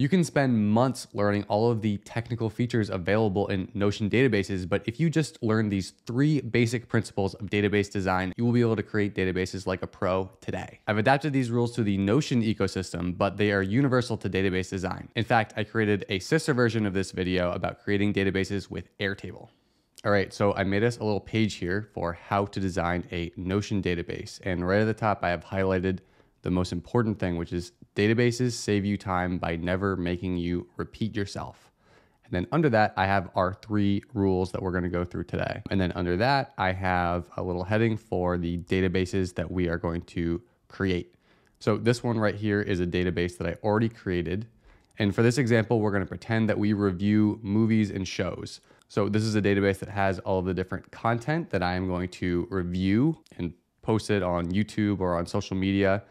You can spend months learning all of the technical features available in Notion databases, but if you just learn these three basic principles of database design, you will be able to create databases like a pro today. I've adapted these rules to the Notion ecosystem, but they are universal to database design. In fact, I created a sister version of this video about creating databases with Airtable. All right, so I made us a little page here for how to design a Notion database. And right at the top, I have highlighted the most important thing, which is databases save you time by never making you repeat yourself. And then under that, I have our three rules that we're going to go through today. And then under that, I have a little heading for the databases that we are going to create. So this one right here is a database that I already created. And for this example, we're going to pretend that we review movies and shows. So this is a database that has all of the different content that I am going to review and post it on YouTube or on social media.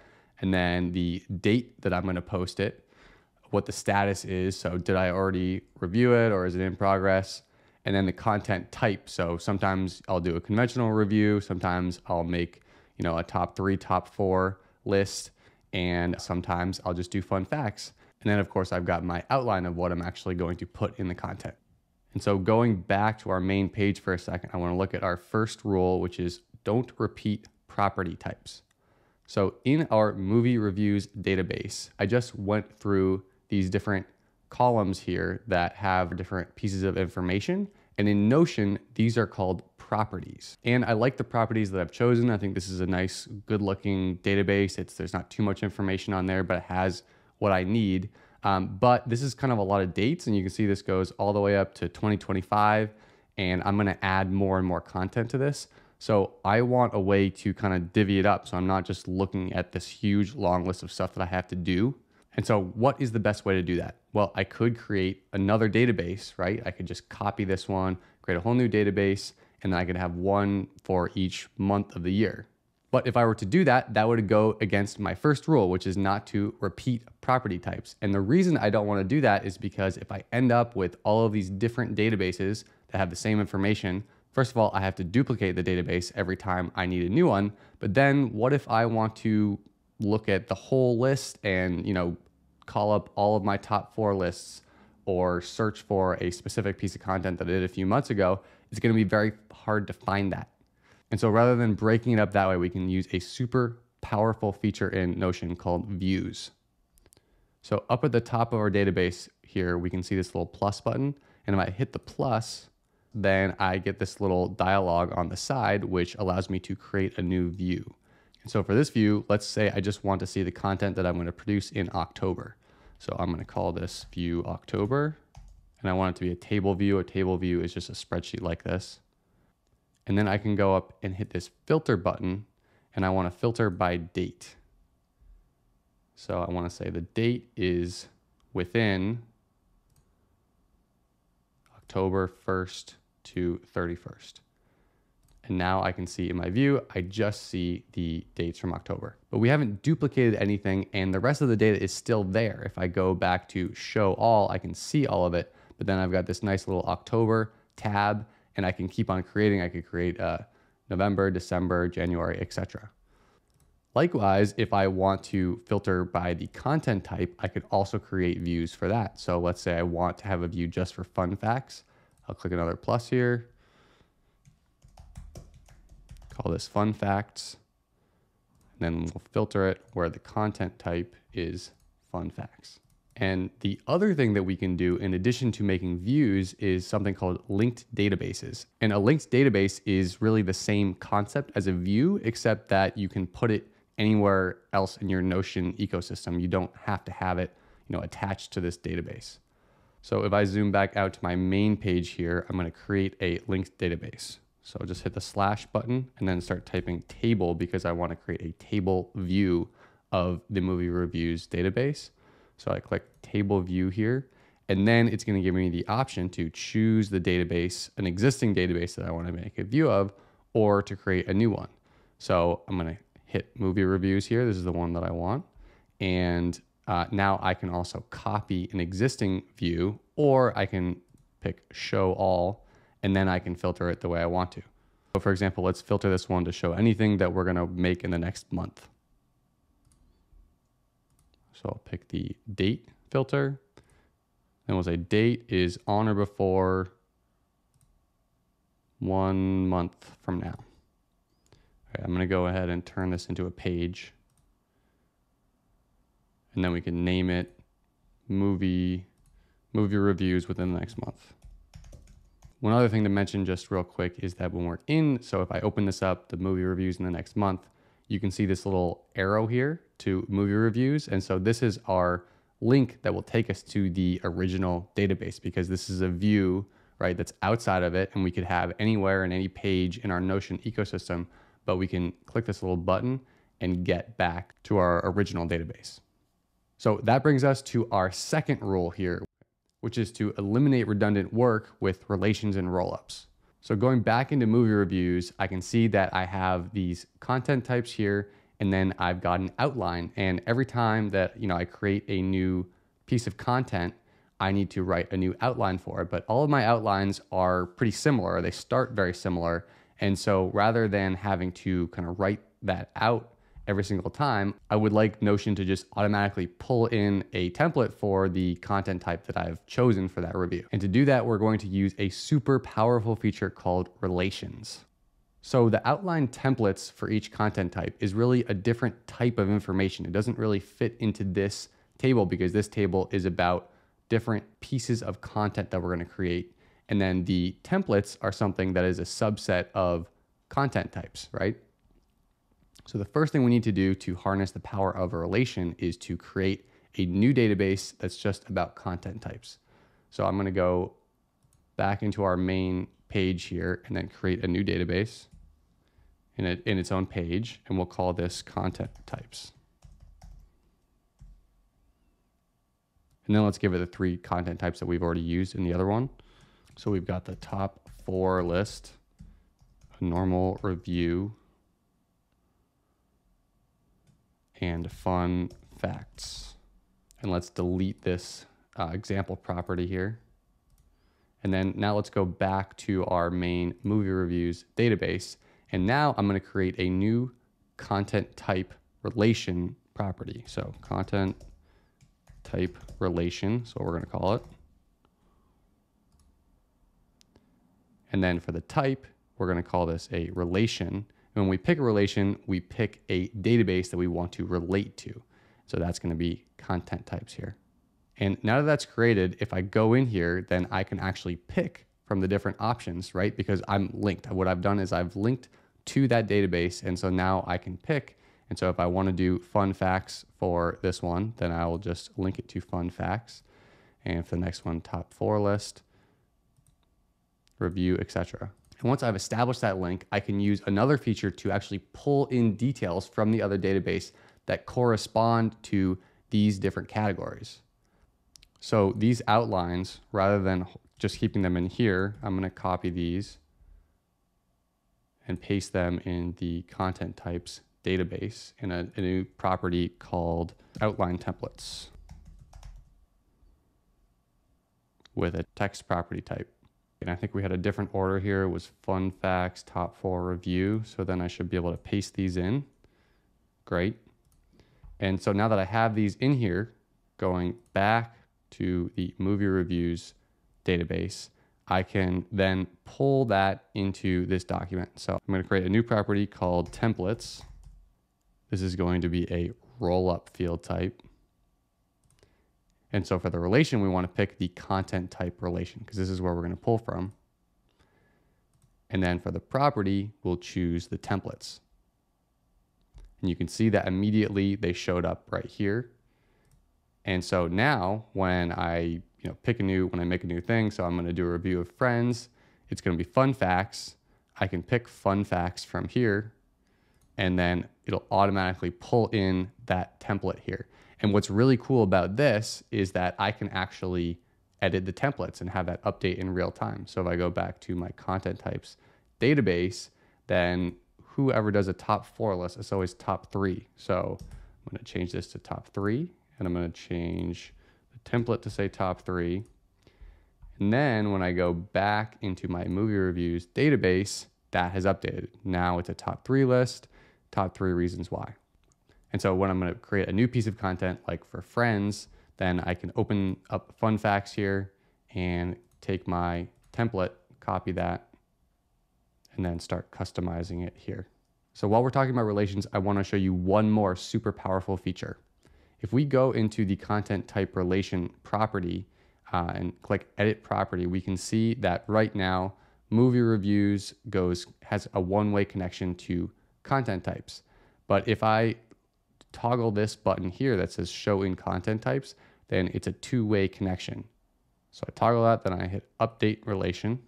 And then the date that I'm going to post it, what the status is. So did I already review it or is it in progress? And then the content type. So sometimes I'll do a conventional review. Sometimes I'll make, you know, a top three, top four list. And sometimes I'll just do fun facts. And then of course I've got my outline of what I'm actually going to put in the content. And so going back to our main page for a second, I want to look at our first rule, which is don't repeat property types. So in our movie reviews database, I just went through these different columns here that have different pieces of information. And in Notion, these are called properties. And I like the properties that I've chosen. I think this is a nice, good looking database. There's not too much information on there, but it has what I need. But this is kind of a lot of dates, and you can see this goes all the way up to 2025. And I'm gonna add more and more content to this. So I want a way to kind of divvy it up, so I'm not just looking at this huge long list of stuff that I have to do. And so what is the best way to do that? Well, I could create another database, right? I could just copy this one, create a whole new database, and then I could have one for each month of the year. But if I were to do that, that would go against my first rule, which is not to repeat property types. And the reason I don't want to do that is because if I end up with all of these different databases that have the same information, first of all, I have to duplicate the database every time I need a new one. But then what if I want to look at the whole list and, you know, call up all of my top four lists or search for a specific piece of content that I did a few months ago? It's going to be very hard to find that. And so rather than breaking it up that way, we can use a super powerful feature in Notion called views. So up at the top of our database here, we can see this little plus button. And if I hit the plus, then I get this little dialog on the side, which allows me to create a new view. And so for this view, let's say I just want to see the content that I'm going to produce in October. So I'm going to call this view October, and I want it to be a table view. A table view is just a spreadsheet like this. And then I can go up and hit this filter button, and I want to filter by date. So I want to say the date is within October 1st to 31st. And now I can see in my view, I just see the dates from October, but we haven't duplicated anything and the rest of the data is still there. If I go back to show all, I can see all of it, but then I've got this nice little October tab and I can keep on creating. I could create November, December, January, etc. Likewise, if I want to filter by the content type, I could also create views for that. So let's say I want to have a view just for fun facts. I'll click another plus here. Call this fun facts. And then we'll filter it where the content type is fun facts. And the other thing that we can do in addition to making views is something called linked databases. And a linked database is really the same concept as a view, except that you can put it anywhere else in your Notion ecosystem. You don't have to have it, you know, attached to this database. So if I zoom back out to my main page here, I'm going to create a linked database. So just hit the slash button and then start typing table because I want to create a table view of the movie reviews database. So I click table view here, and then it's going to give me the option to choose the database, an existing database that I want to make a view of, or to create a new one. So I'm going to hit movie reviews here. This is the one that I want. And now I can also copy an existing view, or I can pick show all, and then I can filter it the way I want to. So for example, let's filter this one to show anything that we're going to make in the next month. So I'll pick the date filter. And we'll say date is on or before 1 month from now. All right, I'm going to go ahead and turn this into a page. And then we can name it movie reviews within the next month. One other thing to mention just real quick is that when we're in, so if I open this up, the movie reviews in the next month, you can see this little arrow here to movie reviews. And so this is our link that will take us to the original database, because this is a view, right, that's outside of it, and we could have anywhere in any page in our Notion ecosystem, but we can click this little button and get back to our original database. So that brings us to our second rule here, which is to eliminate redundant work with relations and rollups. So going back into movie reviews, I can see that I have these content types here, and then I've got an outline. And every time that, you know, I create a new piece of content, I need to write a new outline for it. But all of my outlines are pretty similar. They start very similar. And so rather than having to kind of write that out every single time, I would like Notion to just automatically pull in a template for the content type that I've chosen for that review. And to do that, we're going to use a super powerful feature called Relations. So the outline templates for each content type is really a different type of information. It doesn't really fit into this table because this table is about different pieces of content that we're going to create. And then the templates are something that is a subset of content types, right? So the first thing we need to do to harness the power of a relation is to create a new database that's just about content types. So I'm going to go back into our main page here and then create a new database in its own page. And we'll call this content types. And then let's give it the three content types that we've already used in the other one. So we've got the top four list, a normal review, and fun facts. And let's delete this example property here. And then now let's go back to our main movie reviews database. And now I'm going to create a new content type relation property. So content type relation, so we're going to call it. And then for the type, we're going to call this a relation. And when we pick a relation, we pick a database that we want to relate to. So that's going to be content types here. And now that that's created, if I go in here, then I can actually pick from the different options, right? Because I'm linked. What I've done is I've linked to that database. And so now I can pick. And so if I want to do fun facts for this one, then I will just link it to fun facts. And for the next one, top four list, review, etc. And once I've established that link, I can use another feature to actually pull in details from the other database that correspond to these different categories. So these outlines, rather than just keeping them in here, I'm going to copy these and paste them in the content types database in a new property called outline templates with a text property type. And I think we had a different order here. It was fun facts, top four review. So then I should be able to paste these in. Great. And so now that I have these in here, going back to the movie reviews database, I can then pull that into this document. So I'm going to create a new property called templates. This is going to be a rollup field type. And so for the relation, we want to pick the content type relation because this is where we're going to pull from. And then for the property, we'll choose the templates. And you can see that immediately they showed up right here. And so now when I when I make a new thing, so I'm going to do a review of Friends, it's going to be fun facts. I can pick fun facts from here, and then it'll automatically pull in that template here. And what's really cool about this is that I can actually edit the templates and have that update in real time. So if I go back to my content types database, then whoever does a top four list, it's always top three. So I'm going to change this to top three, and I'm going to change the template to say top three. And then when I go back into my movie reviews database, that has updated. Now it's a top three list, top three reasons why. And so when I'm going to create a new piece of content, like for Friends, then I can open up fun facts here and take my template, copy that, and then start customizing it here. So while we're talking about relations, I want to show you one more super powerful feature. If we go into the content type relation property and click edit property, we can see that right now movie reviews has a one-way connection to content types. But if I toggle this button here that says show in content types, then it's a two-way connection. So I toggle that, then I hit update relation.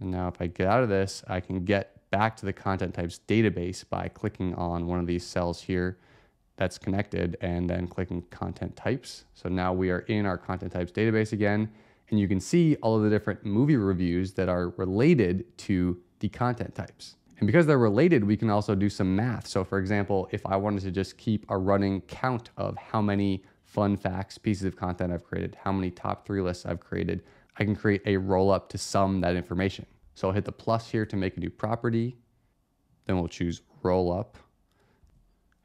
And now if I get out of this, I can get back to the content types database by clicking on one of these cells here that's connected and then clicking content types. So now we are in our content types database again, and you can see all of the different movie reviews that are related to the content types. And because they're related, we can also do some math. So for example, if I wanted to just keep a running count of how many fun facts, pieces of content I've created, how many top 3 lists I've created, I can create a roll up to sum that information. So I'll hit the plus here to make a new property. Then we'll choose roll up.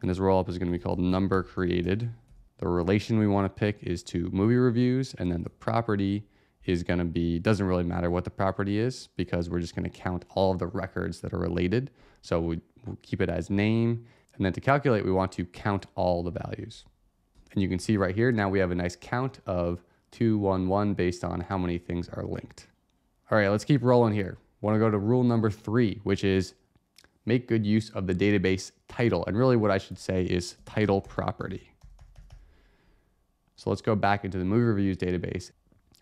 And this roll up is going to be called number created. The relation we want to pick is to movie reviews. And then the property is going to be, doesn't really matter what the property is because we're just going to count all of the records that are related. So we'll keep it as name. And then to calculate, we want to count all the values. And you can see right here, now we have a nice count of 211 based on how many things are linked. All right, let's keep rolling here. Want to go to rule number 3, which is make good use of the database title. And really what I should say is title property. So let's go back into the movie reviews database.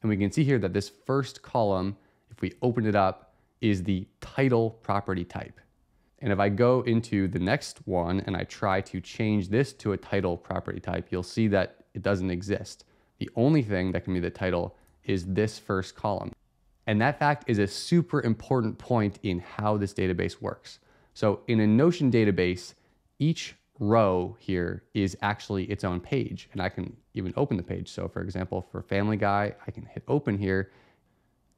And we can see here that this first column, if we open it up, is the title property type. And if I go into the next one and I try to change this to a title property type, you'll see that it doesn't exist. The only thing that can be the title is this first column. And that fact is a super important point in how this database works. So in a Notion database, each row here is actually its own page, and I can even open the page. So for example, for Family Guy, I can hit open here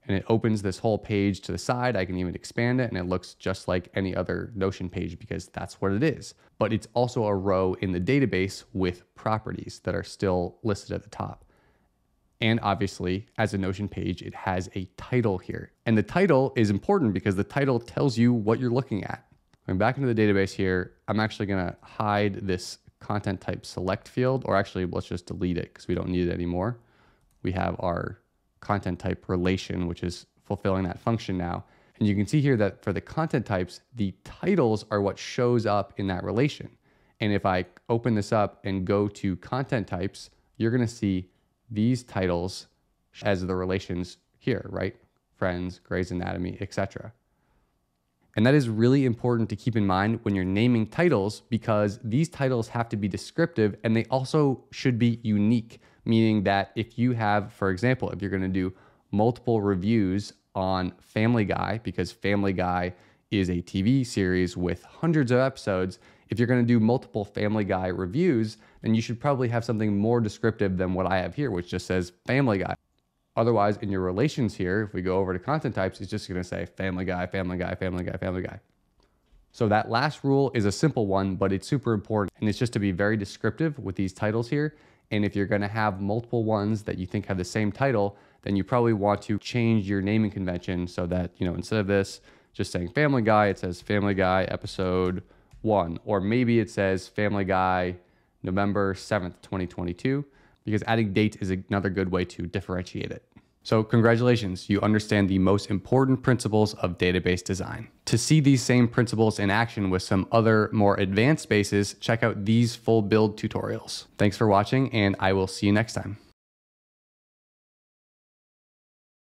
and it opens this whole page to the side. I can even expand it and it looks just like any other Notion page because that's what it is. But it's also a row in the database with properties that are still listed at the top. And obviously, as a Notion page, it has a title here. And the title is important because the title tells you what you're looking at. Going back into the database here, I'm actually gonna hide this content type select field, or actually let's just delete it because we don't need it anymore. We have our content type relation, which is fulfilling that function now. And you can see here that for the content types, the titles are what shows up in that relation. And if I open this up and go to content types, you're gonna see these titles as the relations here, right? Friends, Grey's Anatomy, etc. And that is really important to keep in mind when you're naming titles, because these titles have to be descriptive and they also should be unique, meaning that if you have, for example, if you're going to do multiple reviews on Family Guy, because Family Guy is a TV series with hundreds of episodes, if you're going to do multiple Family Guy reviews, then you should probably have something more descriptive than what I have here, which just says Family Guy. Otherwise, in your relations here, if we go over to content types, it's just going to say Family Guy, Family Guy, Family Guy, Family Guy. So that last rule is a simple one, but it's super important. And it's just to be very descriptive with these titles here. And if you're going to have multiple ones that you think have the same title, then you probably want to change your naming convention so that, you know, instead of this just saying Family Guy, it says Family Guy episode 1, or maybe it says Family Guy November 7th, 2022, because adding date is another good way to differentiate it. So congratulations, you understand the most important principles of database design. To see these same principles in action with some other more advanced spaces, check out these full build tutorials. Thanks for watching, and I will see you next time.